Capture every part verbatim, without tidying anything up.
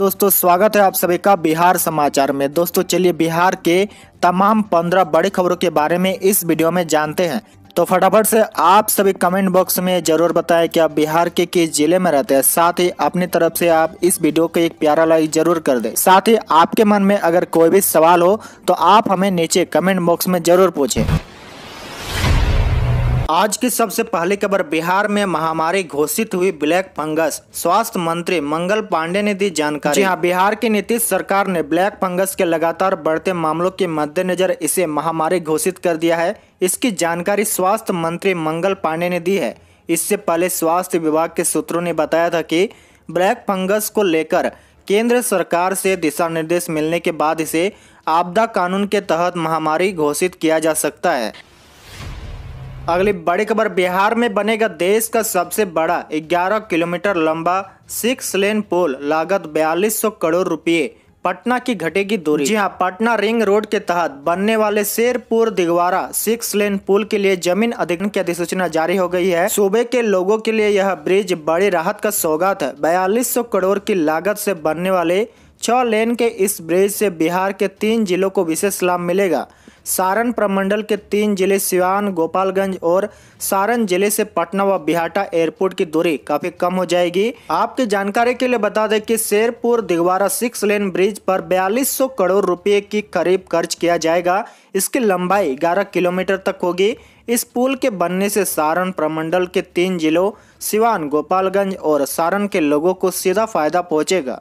दोस्तों स्वागत है आप सभी का बिहार समाचार में। दोस्तों चलिए बिहार के तमाम पंद्रह बड़ी खबरों के बारे में इस वीडियो में जानते हैं। तो फटाफट से आप सभी कमेंट बॉक्स में जरूर बताएं कि आप बिहार के किस जिले में रहते हैं। साथ ही अपनी तरफ से आप इस वीडियो को एक प्यारा लाइक जरूर कर दें। साथ ही आपके मन में अगर कोई भी सवाल हो तो आप हमें नीचे कमेंट बॉक्स में जरूर पूछें। आज की सबसे पहली खबर, बिहार में महामारी घोषित हुई ब्लैक फंगस, स्वास्थ्य मंत्री मंगल पांडे ने दी जानकारी। जी हाँ, बिहार की नीतीश सरकार ने ब्लैक फंगस के लगातार बढ़ते मामलों के मद्देनजर इसे महामारी घोषित कर दिया है। इसकी जानकारी स्वास्थ्य मंत्री मंगल पांडे ने दी है। इससे पहले स्वास्थ्य विभाग के सूत्रों ने बताया था कि ब्लैक फंगस को लेकर केंद्र सरकार से दिशा निर्देश मिलने के बाद इसे आपदा कानून के तहत महामारी घोषित किया जा सकता है। अगली बड़ी खबर, बिहार में बनेगा देश का सबसे बड़ा ग्यारह किलोमीटर लंबा सिक्स लेन पुल, लागत बयालीस सौ करोड़ रुपए, पटना की घटेगी दूरी। जी हाँ, पटना रिंग रोड के तहत बनने वाले शेरपुर दिगवारा सिक्स लेन पुल के लिए जमीन अधिग्रहण की अधिसूचना जारी हो गई है। सूबे के लोगों के लिए यह ब्रिज बड़ी राहत का सौगात है। बयालीस सौ करोड़ की लागत से बनने वाले छह लेन के इस ब्रिज से बिहार के तीन जिलों को विशेष लाभ मिलेगा। सारण प्रमंडल के तीन जिले सिवान, गोपालगंज और सारण जिले से पटना व बिहाटा एयरपोर्ट की दूरी काफी कम हो जाएगी। आपकी जानकारी के लिए बता दें कि Sherpur Digwara six lane bridge पर बयालीस सौ करोड़ रुपए की करीब खर्च किया जाएगा। इसकी लंबाई ग्यारह किलोमीटर तक होगी। इस पुल के बनने से सारण प्रमंडल के तीन जिलों सिवान, गोपालगंज और सारण के लोगों को सीधा फायदा पहुँचेगा।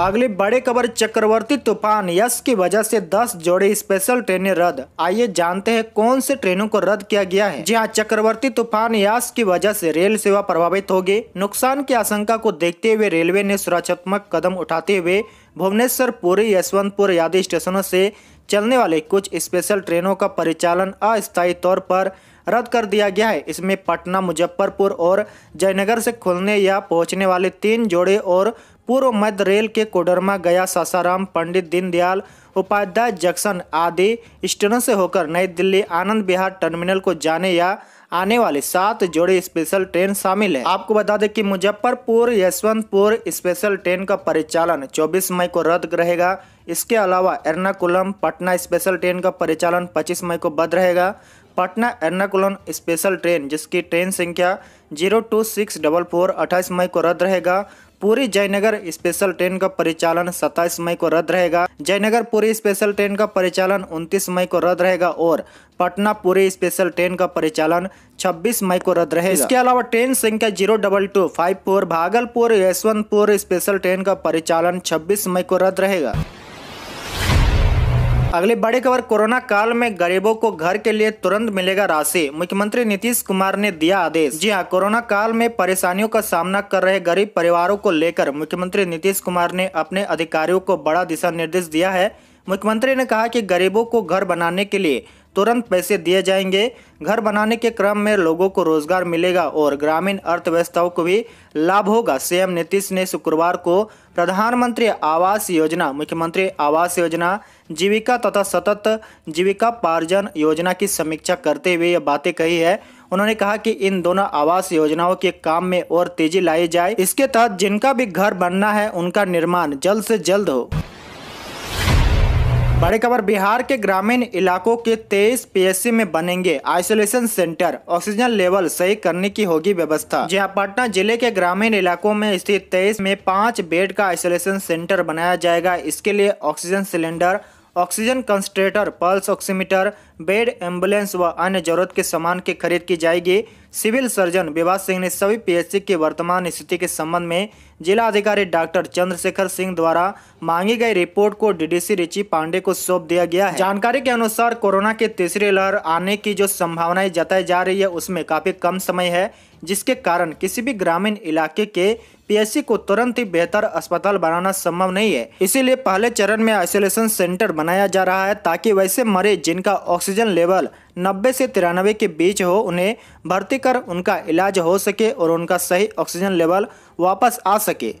अगली बड़ी खबर, चक्रवर्ती तूफान यस की वजह से दस जोड़ी स्पेशल ट्रेनें रद्द। आइए जानते हैं कौन से ट्रेनों को रद्द किया गया है। जी हाँ, चक्रवर्ती तूफान यस की वजह से रेल सेवा प्रभावित होगी। नुकसान की आशंका को देखते हुए रेलवे ने सुरक्षात्मक कदम उठाते हुए भुवनेश्वर, पुरी, यशवंतपुर आदि स्टेशनों से चलने वाले कुछ स्पेशल ट्रेनों का परिचालन अस्थायी तौर पर रद्द कर दिया गया है। इसमें पटना, मुजफ्फरपुर और जयनगर से खुलने या पहुंचने वाले तीन जोड़े और पूर्व मध्य रेल के कोडरमा, गया, सासाराम, पंडित दीनदयाल उपाध्याय जंक्शन आदि स्टेशनों से होकर नई दिल्ली आनंद विहार टर्मिनल को जाने या आने वाले सात जोड़े स्पेशल ट्रेन शामिल है। आपको बता दें कि मुजफ्फरपुर यशवंतपुर स्पेशल ट्रेन का परिचालन चौबीस मई को रद्द रहेगा। इसके अलावा एर्नाकुलम पटना स्पेशल ट्रेन का परिचालन पच्चीस मई को बंद रहेगा। पटना एर्नाकुलम स्पेशल ट्रेन जिसकी ट्रेन संख्या zero two six double four अट्ठाईस मई को रद्द रहेगा। पूरी जयनगर स्पेशल ट्रेन का परिचालन सत्ताईस मई को रद्द रहेगा। जयनगर पूरी स्पेशल ट्रेन का परिचालन उनतीस मई को रद्द रहेगा और पटना पूरी स्पेशल ट्रेन का परिचालन छब्बीस मई को रद्द रहेगा। इसके अलावा ट्रेन संख्या zero double two five four Bhagalpur Yesvantpur special train का परिचालन छब्बीस मई को रद्द रहेगा। अगली बड़ी खबर, कोरोना काल में गरीबों को घर के लिए तुरंत मिलेगा राशि, मुख्यमंत्री नीतीश कुमार ने दिया आदेश। जी हां, कोरोना काल में परेशानियों का सामना कर रहे गरीब परिवारों को लेकर मुख्यमंत्री नीतीश कुमार ने अपने अधिकारियों को बड़ा दिशा निर्देश दिया है। मुख्यमंत्री ने कहा कि गरीबों को घर बनाने के लिए तुरंत पैसे दिए जाएंगे। घर बनाने के क्रम में लोगों को रोजगार मिलेगा और ग्रामीण अर्थव्यवस्थाओं को भी लाभ होगा। सीएम नीतीश ने शुक्रवार को प्रधानमंत्री आवास योजना, मुख्यमंत्री आवास योजना, जीविका तथा सतत जीविकापार्जन योजना की समीक्षा करते हुए यह बातें कही है। उन्होंने कहा कि इन दोनों आवास योजनाओं के काम में और तेजी लाई जाए। इसके तहत जिनका भी घर बनना है उनका निर्माण जल्द से जल्द हो। बड़ी खबर, बिहार के ग्रामीण इलाकों के तेईस पी एस सी में बनेंगे आइसोलेशन सेंटर, ऑक्सीजन लेवल सही करने की होगी व्यवस्था। जी हाँ, पटना जिले के ग्रामीण इलाकों में स्थित तेईस में पाँच बेड का आइसोलेशन सेंटर बनाया जाएगा। इसके लिए oxygen cylinder, oxygen concentrator, pulse oximeter, bed, ambulance व अन्य जरूरत के सामान की खरीद की जाएगी। सिविल सर्जन बिभास सिंह ने सभी पीएचसी की वर्तमान स्थिति के संबंध में जिला अधिकारी डॉक्टर चंद्रशेखर सिंह द्वारा मांगी गई रिपोर्ट को डीडीसी रिची पांडे को सौंप दिया गया है। जानकारी के अनुसार कोरोना के तीसरी लहर आने की जो संभावनाएं जताई जा रही है उसमें काफी कम समय है, जिसके कारण किसी भी ग्रामीण इलाके के पीएचसी को तुरंत ही बेहतर अस्पताल बनाना संभव नहीं है। इसीलिए पहले चरण में आइसोलेशन सेंटर बनाया जा रहा है ताकि वैसे मरीज जिनका ऑक्सीजन लेवल नब्बे से तिरानवे के बीच हो उन्हें भर्ती कर उनका इलाज हो सके और उनका सही ऑक्सीजन लेवल वापस आ सके।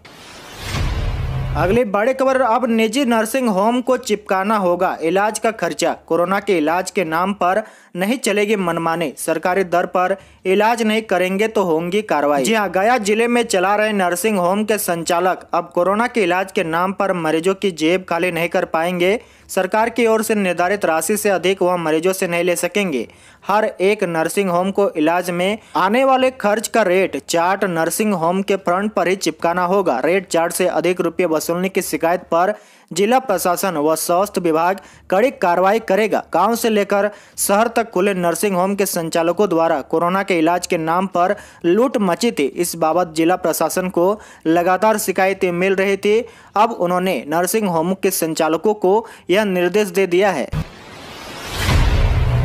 अगली बड़ी खबर, अब निजी नर्सिंग होम को चिपकाना होगा इलाज का खर्चा। कोरोना के इलाज के नाम पर नहीं चलेगी मनमाने, सरकारी दर पर इलाज नहीं करेंगे तो होंगी कार्रवाई। जी हां, गया जिले में चला रहे नर्सिंग होम के संचालक अब कोरोना के इलाज के नाम पर मरीजों की जेब खाली नहीं कर पाएंगे। सरकार की ओर से निर्धारित राशि से अधिक वह मरीजों से नहीं ले सकेंगे। हर एक नर्सिंग होम को इलाज में आने वाले खर्च का रेट चार्ट नर्सिंग होम के फ्रंट पर ही चिपकाना होगा। रेट चार्ट से अधिक रुपये वसूलने की शिकायत पर जिला प्रशासन व स्वास्थ्य विभाग कड़ी कार्रवाई करेगा। गांव से लेकर शहर तक खुले नर्सिंग होम के संचालकों द्वारा कोरोना के इलाज के नाम पर लूट मची थी। इस बाबत जिला प्रशासन को लगातार शिकायतें मिल रही थी। अब उन्होंने नर्सिंग होम के संचालकों को यह निर्देश दे दिया है।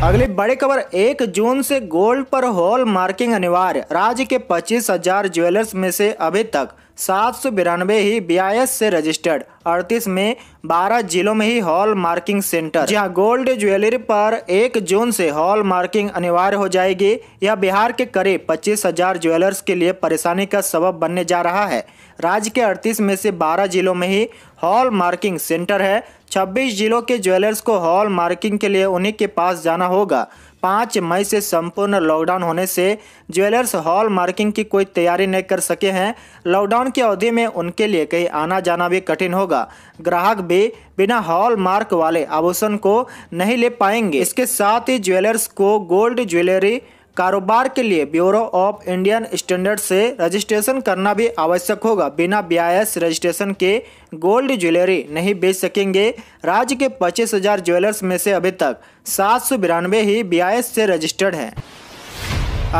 अगली बड़ी खबर, एक जून से गोल्ड पर हॉल मार्किंग अनिवार्य। राज्य के पच्चीस हजार ज्वेलर्स में से अभी तक सात सौ बिरानवे ही बी आई एस से रजिस्टर्ड, अड़तीस में बारह जिलों में ही हॉल मार्किंग सेंटर। जहां गोल्ड ज्वेलरी पर एक जून से हॉल मार्किंग अनिवार्य हो जाएगी। यह बिहार के करीब पच्चीस हजार ज्वेलर्स के लिए परेशानी का सबब बनने जा रहा है। राज्य के अड़तीस में से बारह जिलों में ही हॉल मार्किंग सेंटर है। छब्बीस जिलों के ज्वेलर्स को हॉल मार्किंग के लिए उन्हीं के पास जाना होगा। पाँच मई से संपूर्ण लॉकडाउन होने से ज्वेलर्स हॉल मार्किंग की कोई तैयारी नहीं कर सके हैं। लॉकडाउन की अवधि में उनके लिए कहीं आना जाना भी कठिन होगा। ग्राहक भी बिना हॉल मार्क वाले आभूषण को नहीं ले पाएंगे। इसके साथ ही ज्वेलर्स को गोल्ड ज्वेलरी कारोबार के लिए ब्यूरो ऑफ इंडियन स्टैंडर्ड से रजिस्ट्रेशन करना भी आवश्यक होगा। बिना बी आई एस रजिस्ट्रेशन के गोल्ड ज्वेलरी नहीं बेच सकेंगे। राज्य के पच्चीस हजार ज्वेलर्स में से अभी तक सात सौ बिरानवे ही बी आई एस से रजिस्टर्ड हैं।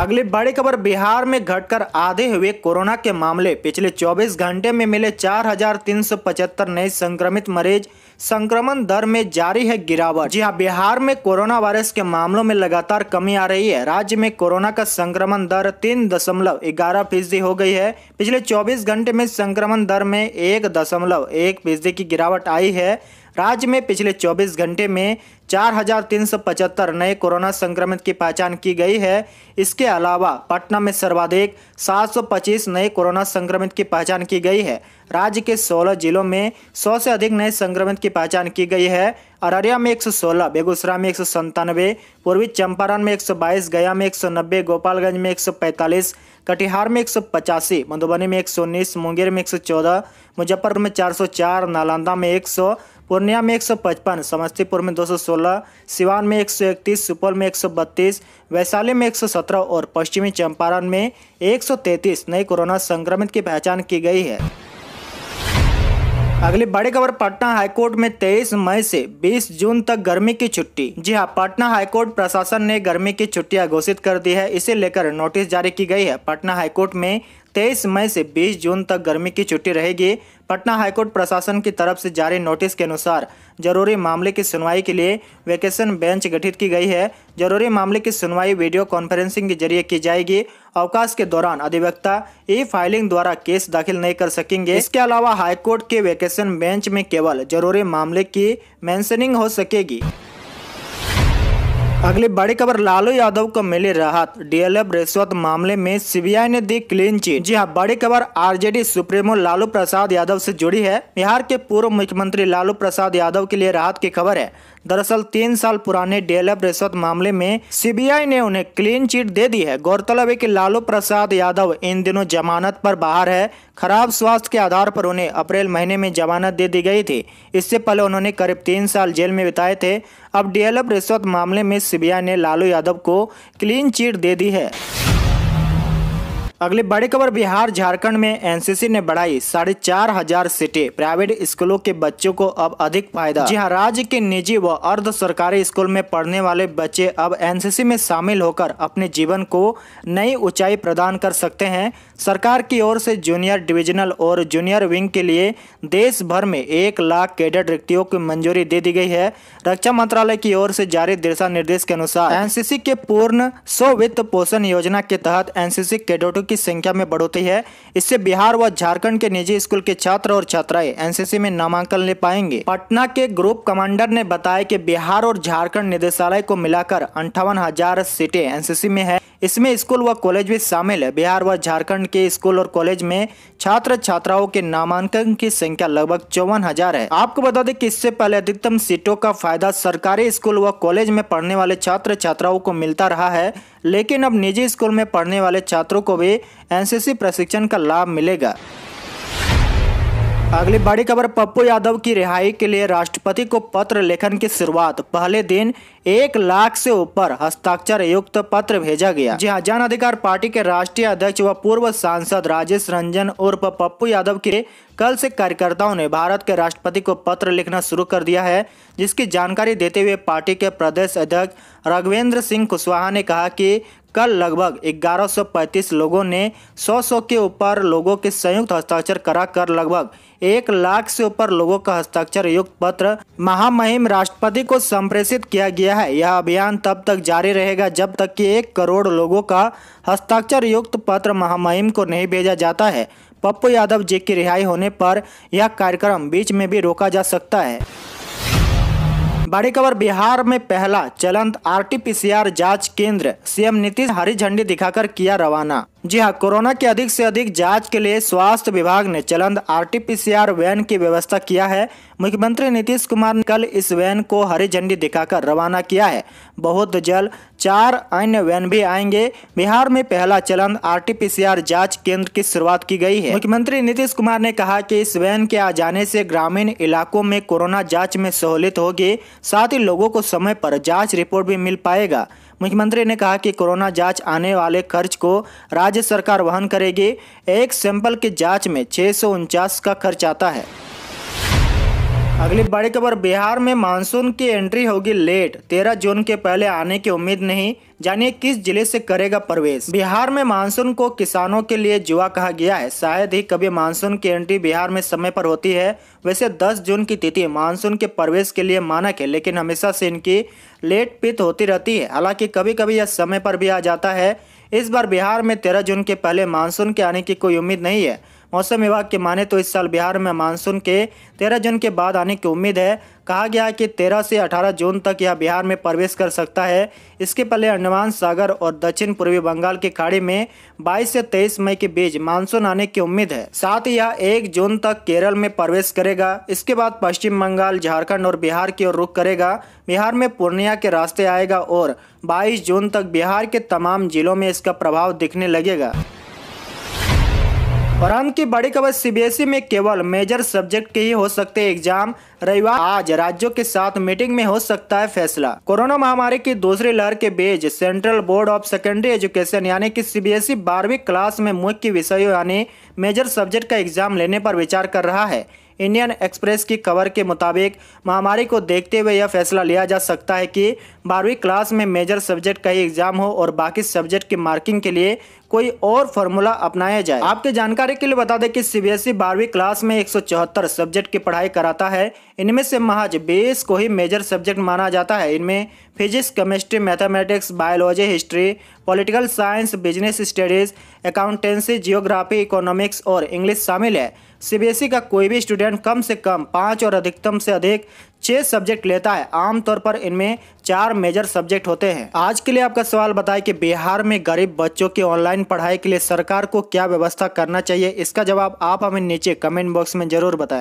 अगली बड़ी खबर, बिहार में घटकर आधे हुए कोरोना के मामले। पिछले चौबीस घंटे में मिले चार हजार तीन सौ पचहत्तर नए संक्रमित मरीज। संक्रमण दर में जारी है गिरावट। जी हां, बिहार में कोरोना वायरस के मामलों में लगातार कमी आ रही है। राज्य में कोरोना का संक्रमण दर तीन दशमलव ग्यारह फीसदी हो गई है। पिछले चौबीस घंटे में संक्रमण दर में एक दशमलव एक फीसदी की गिरावट आई है। राज्य में पिछले चौबीस घंटे में चार हजार तीन सौ पचहत्तर नए कोरोना संक्रमित की पहचान की गई है। इसके अलावा पटना में सर्वाधिक सात सौ पच्चीस नए कोरोना संक्रमित की पहचान की गई है। राज्य के सोलह जिलों में सौ से अधिक नए संक्रमित की पहचान की गई है। अररिया में एक सौ सोलह, बेगूसराय में एक सौ संतानवे, पूर्वी चंपारण में एक सौ बाईस, गया में एक सौ नब्बे, गोपालगंज में एक सौ पैंतालीस, कटिहार में एक सौ पचासी, मधुबनी में एक सौ उन्नीस, मुंगेर में एक सौ चौदह, मुजफ्फरपुर में चार सौ चार, नालंदा में एक सौ, पूर्णिया में एक सौ पचपन, समस्तीपुर में दो सौ सोलह, सिवान में एक सौ इकतीस, सुपौल में एक सौ बत्तीस, वैशाली में एक सौ सत्रह और पश्चिमी चंपारण में एक सौ तैंतीस नए कोरोना संक्रमित की पहचान की गई है। अगली बड़ी खबर, पटना हाईकोर्ट में तेईस मई से बीस जून तक गर्मी की छुट्टी। जी हां, पटना हाईकोर्ट प्रशासन ने गर्मी की छुट्टियां घोषित कर दी है। इसे लेकर नोटिस जारी की गई है। पटना हाईकोर्ट में तेईस मई से बीस जून तक गर्मी की छुट्टी रहेगी। पटना हाईकोर्ट प्रशासन की तरफ से जारी नोटिस के अनुसार जरूरी मामले की सुनवाई के लिए वैकेशन बेंच गठित की गई है। जरूरी मामले की सुनवाई वीडियो कॉन्फ्रेंसिंग के जरिए की जाएगी। अवकाश के दौरान अधिवक्ता ई फाइलिंग द्वारा केस दाखिल नहीं कर सकेंगे। इसके अलावा हाईकोर्ट के वैकेशन बेंच में केवल जरूरी मामले की मेंशनिंग हो सकेगी। अगली बड़ी खबर, लालू यादव को मिली राहत। डी एल एफ रिश्वत मामले में सी बी आई ने दी क्लीन चिट। जी हां, बड़ी खबर R J D supremo Lalu Prasad Yadav से जुड़ी है। बिहार के पूर्व मुख्यमंत्री लालू प्रसाद यादव के लिए राहत की खबर है। दरअसल तीन साल पुराने डी एल एफ रिश्वत मामले में सी बी आई ने उन्हें क्लीन चिट दे दी है। गौरतलब है कि लालू प्रसाद यादव इन दिनों जमानत पर बाहर है। खराब स्वास्थ्य के आधार पर उन्हें अप्रैल महीने में जमानत दे दी गई थी। इससे पहले उन्होंने करीब तीन साल जेल में बिताए थे। अब डी एल एफ रिश्वत मामले में सी बी आई ने लालू यादव को क्लीन चिट दे दी है। अगली बड़ी खबर, बिहार झारखंड में एन सी सी ने बढ़ाई साढ़े चार हजार सीटें। प्राइवेट स्कूलों के बच्चों को अब अधिक फायदा। जी हां, राज्य के निजी व अर्ध सरकारी स्कूल में पढ़ने वाले बच्चे अब एन सी सी में शामिल होकर अपने जीवन को नई ऊंचाई प्रदान कर सकते हैं। सरकार की ओर से जूनियर डिविजनल और जूनियर विंग के लिए देश भर में एक लाख कैडेट रिक्तियों की मंजूरी दे दी गई है। रक्षा मंत्रालय की ओर से जारी दिशा निर्देश के अनुसार एन सी सी के पूर्ण स्व वित्त पोषण योजना के तहत एन सी सी कैडेटों की संख्या में बढ़ोतरी है। इससे बिहार व झारखंड के निजी स्कूल के छात्र और छात्राएं एन सी सी में नामांकन ले पाएंगे। पटना के ग्रुप कमांडर ने बताया कि बिहार और झारखंड निदेशालय को मिलाकर अंठावन हजार सीटें एन सी सी में है। इसमें स्कूल व कॉलेज भी शामिल है। बिहार व झारखंड के स्कूल और कॉलेज में छात्र छात्राओं के नामांकन की संख्या लगभग चौवन हजार है। आपको बता दें कि इससे पहले अधिकतम सीटों का फायदा सरकारी स्कूल व कॉलेज में पढ़ने वाले छात्र छात्राओं को मिलता रहा है, लेकिन अब निजी स्कूल में पढ़ने वाले छात्रों को भी एनसीसी प्रशिक्षण का लाभ मिलेगा। अगली बड़ी खबर, पप्पू यादव की रिहाई के लिए राष्ट्रपति को पत्र लेखन की शुरुआत। पहले दिन एक लाख से ऊपर हस्ताक्षर युक्त पत्र भेजा गया। जी हाँ, जन अधिकार पार्टी के राष्ट्रीय अध्यक्ष व पूर्व सांसद राजेश रंजन उर्फ पप्पू यादव के कल से कार्यकर्ताओं ने भारत के राष्ट्रपति को पत्र लिखना शुरू कर दिया है, जिसकी जानकारी देते हुए पार्टी के प्रदेश अध्यक्ष राघवेंद्र सिंह कुशवाहा ने कहा कि कल लगभग ग्यारह सौ पैंतीस लोगों ने सौ सौ के ऊपर लोगों के संयुक्त हस्ताक्षर कराकर लगभग एक लाख से ऊपर लोगों का हस्ताक्षर युक्त पत्र महामहिम राष्ट्रपति को संप्रेषित किया गया है। यह अभियान तब तक जारी रहेगा जब तक कि एक करोड़ लोगों का हस्ताक्षर युक्त पत्र महामहिम को नहीं भेजा जाता है। पप्पू यादव जी की रिहाई होने पर यह कार्यक्रम बीच में भी रोका जा सकता है। बड़ी खबर, बिहार में पहला चलंत आरटीपीसीआर जांच केंद्र सीएम नीतीश हरी झंडी दिखाकर किया रवाना। जी हाँ, कोरोना के अधिक से अधिक जांच के लिए स्वास्थ्य विभाग ने चलंत आरटीपीसीआर वैन की व्यवस्था किया है। मुख्यमंत्री नीतीश कुमार ने कल इस वैन को हरी झंडी दिखाकर रवाना किया है। बहुत जल्द चार अन्य वैन भी आएंगे। बिहार में पहला चलंत आरटीपीसीआर जांच केंद्र की शुरुआत की गई है। मुख्यमंत्री नीतीश कुमार ने कहा कि इस वैन के आ जाने से ग्रामीण इलाकों में कोरोना जांच में सहूलियत होगी, साथ ही लोगों को समय पर जांच रिपोर्ट भी मिल पाएगा। मुख्यमंत्री ने कहा कि कोरोना जांच आने वाले खर्च को राज्य सरकार वहन करेगी। एक सैंपल की जांच में छः सौ उनचास का खर्च आता है। अगली बड़ी खबर, बिहार में मानसून की एंट्री होगी लेट, तेरह जून के पहले आने की उम्मीद नहीं। जानिए किस जिले से करेगा प्रवेश। बिहार में मानसून को किसानों के लिए जुआ कहा गया है। शायद ही कभी मानसून की एंट्री बिहार में समय पर होती है। वैसे दस जून की तिथि मानसून के प्रवेश के लिए मानक है, लेकिन हमेशा से इनकी लेट पित होती रहती है। हालांकि कभी कभी यह समय पर भी आ जाता है। इस बार बिहार में तेरह जून के पहले मानसून के आने की कोई उम्मीद नहीं है। मौसम विभाग के माने तो इस साल बिहार में मानसून के तेरह जून के बाद आने की उम्मीद है। कहा गया है कि तेरह से अठारह जून तक यह बिहार में प्रवेश कर सकता है। इसके पहले अंडमान सागर और दक्षिण पूर्वी बंगाल की खाड़ी में बाईस से तेईस मई के बीच मानसून आने की उम्मीद है। साथ ही यह एक जून तक केरल में प्रवेश करेगा। इसके बाद पश्चिम बंगाल, झारखंड और बिहार की ओर रुख करेगा। बिहार में पूर्णिया के रास्ते आएगा और बाईस जून तक बिहार के तमाम जिलों में इसका प्रभाव दिखने लगेगा। प्रांत की बड़ी खबर, सीबीएसई में केवल मेजर सब्जेक्ट के ही हो सकते एग्जाम। रविवार आज राज्यों के साथ मीटिंग में हो सकता है फैसला। कोरोना महामारी की दूसरी लहर के बीच central board of secondary education यानी कि सीबीएसई बारहवीं क्लास में मुख्य विषयों यानी मेजर सब्जेक्ट का एग्जाम लेने पर विचार कर रहा है। इंडियन एक्सप्रेस की खबर के मुताबिक महामारी को देखते हुए यह फैसला लिया जा सकता है कि बारहवीं क्लास में मेजर सब्जेक्ट का ही एग्जाम हो और बाकी सब्जेक्ट की मार्किंग के लिए कोई और फॉर्मूला अपनाया जाए। आपके जानकारी के लिए बता दें कि सीबीएसई बारहवीं क्लास में एक सौ चौहत्तर सब्जेक्ट की पढ़ाई कराता है। इनमें से महज बीस को ही मेजर सब्जेक्ट माना जाता है। इनमें physics, chemistry, mathematics, biology, history, political science, business studies, accountancy, geography, economics और इंग्लिश शामिल है। सीबीएसई का कोई भी स्टूडेंट कम से कम पाँच और अधिकतम से अधिक छह सब्जेक्ट लेता है। आमतौर पर इनमें चार मेजर सब्जेक्ट होते हैं। आज के लिए आपका सवाल बताएं कि बिहार में गरीब बच्चों की ऑनलाइन पढ़ाई के लिए सरकार को क्या व्यवस्था करना चाहिए। इसका जवाब आप हमें नीचे कमेंट बॉक्स में जरूर बताएं।